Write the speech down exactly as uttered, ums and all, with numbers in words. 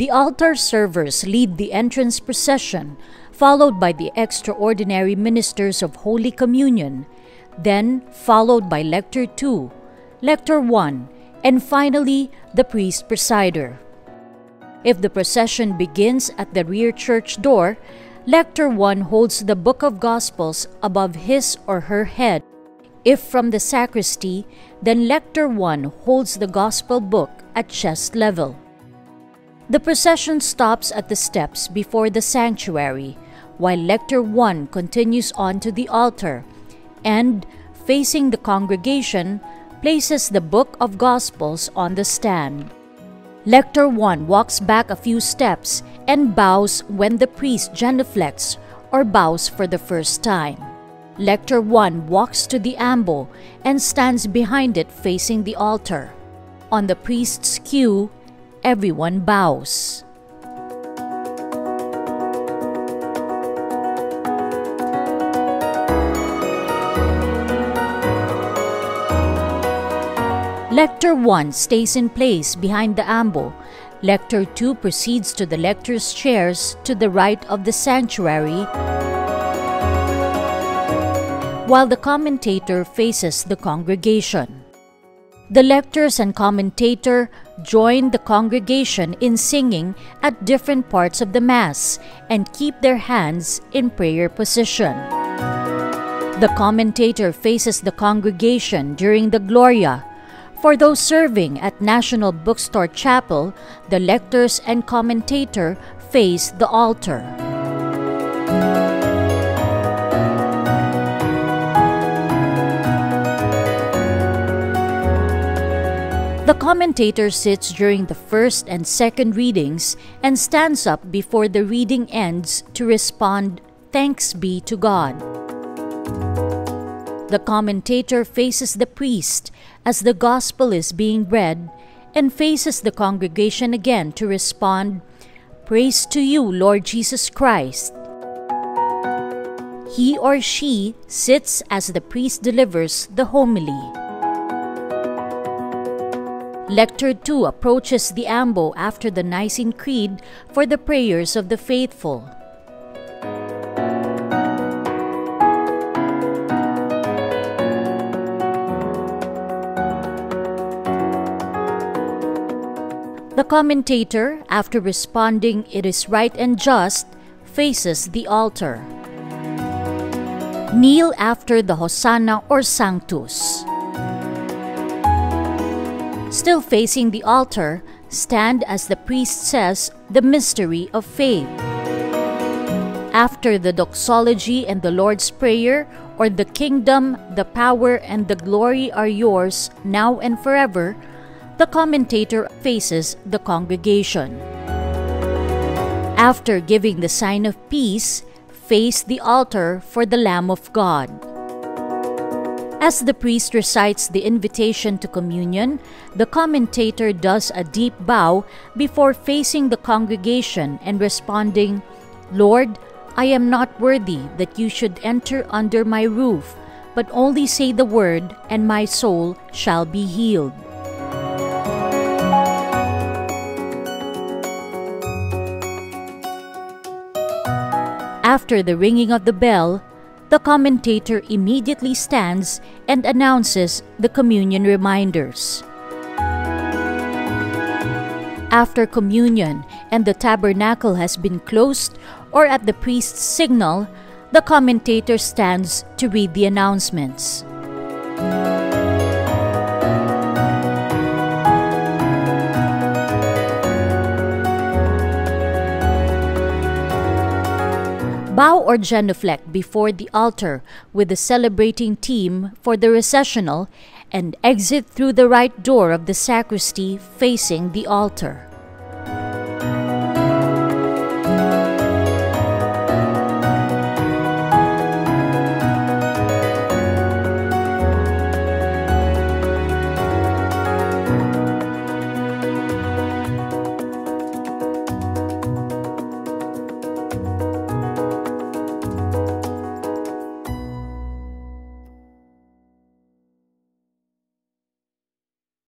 The altar servers lead the entrance procession, followed by the extraordinary ministers of Holy Communion, then followed by Lector two, Lector one, and finally the priest presider. If the procession begins at the rear church door, Lector one holds the Book of Gospels above his or her head. If from the sacristy, then Lector one holds the Gospel book at chest level. The procession stops at the steps before the sanctuary, while Lector one continues on to the altar and, facing the congregation, places the Book of Gospels on the stand. Lector one walks back a few steps and bows when the priest genuflects or bows for the first time. Lector one walks to the ambo and stands behind it facing the altar. On the priest's cue, everyone bows. Lector one stays in place behind the ambo. Lector two proceeds to the lector's chairs to the right of the sanctuary, while the commentator faces the congregation. The lectors and commentator join the congregation in singing at different parts of the Mass and keep their hands in prayer position. The commentator faces the congregation during the Gloria. For those serving at National Bookstore Chapel, the lectors and commentator face the altar. The commentator sits during the first and second readings and stands up before the reading ends to respond, "Thanks be to God." The commentator faces the priest as the gospel is being read and faces the congregation again to respond, "Praise to you, Lord Jesus Christ." He or she sits as the priest delivers the homily. Lector two approaches the ambo after the Nicene Creed for the prayers of the faithful. The commentator, after responding, "It is right and just," faces the altar. Kneel after the Hosanna or Sanctus. Still facing the altar, stand as the priest says the mystery of faith. After the doxology and the Lord's Prayer, or the kingdom, the power, and the glory are yours, now and forever, the commentator faces the congregation. After giving the sign of peace, face the altar for the Lamb of God. As the priest recites the invitation to communion, the commentator does a deep bow before facing the congregation and responding, "Lord, I am not worthy that you should enter under my roof, but only say the word and my soul shall be healed." After the ringing of the bell, the commentator immediately stands and announces the communion reminders. After communion and the tabernacle has been closed, or at the priest's signal, the commentator stands to read the announcements. Bow or genuflect before the altar with the celebrating team for the recessional and exit through the right door of the sacristy facing the altar.